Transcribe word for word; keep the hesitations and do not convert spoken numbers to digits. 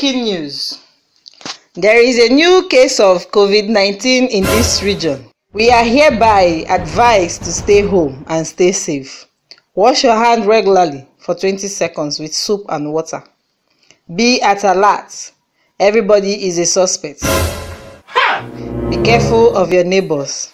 Breaking news. There is a new case of COVID nineteen in this region. We are hereby advised to stay home and stay safe. Wash your hands regularly for twenty seconds with soap and water. Be at alert. Everybody is a suspect. Be careful of your neighbors.